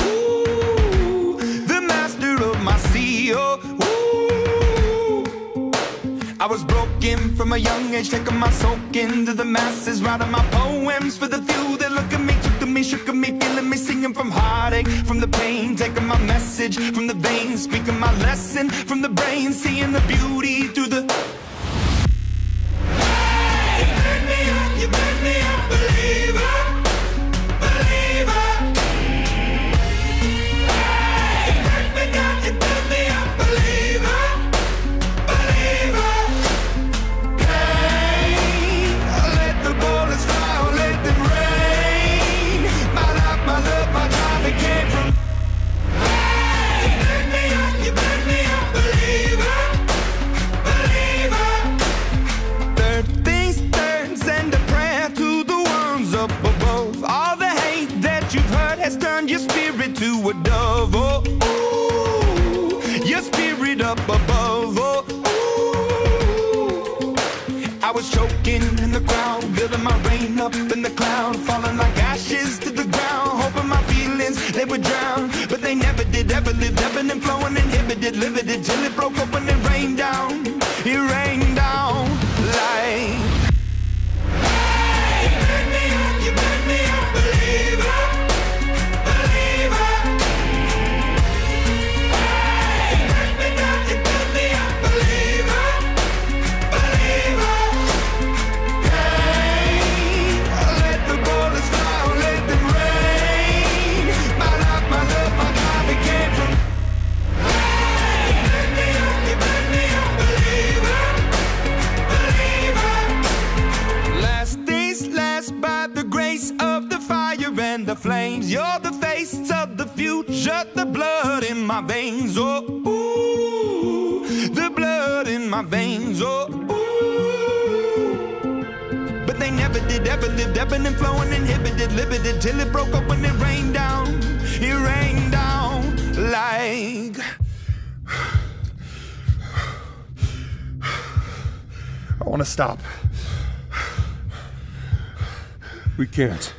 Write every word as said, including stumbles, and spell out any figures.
ooh, the master of my sea. Oh, I was broken from a young age, taking my soak into the masses, writing my poems for the few that look at me, took to me, shook at me, feeling me, singing from heartache, from the pain, taking my message from the veins, speaking my lesson from the brain, seeing the beauty through the... Hey, you made me up, you made me a believer, believer. Hey, you made me down, you made me a believer, believer. Has turned your spirit to a dove. Oh, ooh, your spirit up above. Oh, ooh. I was choking in the crowd, building my rain up in the cloud, falling like ashes to the ground, hoping my feelings they would drown, but they never did. Ever lived, ebbing and flowing, inhibited, limited, till it broke open and rained down. It rained down like. Hey, you made me up, you made me a believer. The flames, you're the face of the future, the blood in my veins, oh, ooh, the blood in my veins, oh, ooh. But they never did, ever lived, ebbing and flowing, inhibited, limited, till it broke up when it rained down, it rained down like. I want to stop. We can't.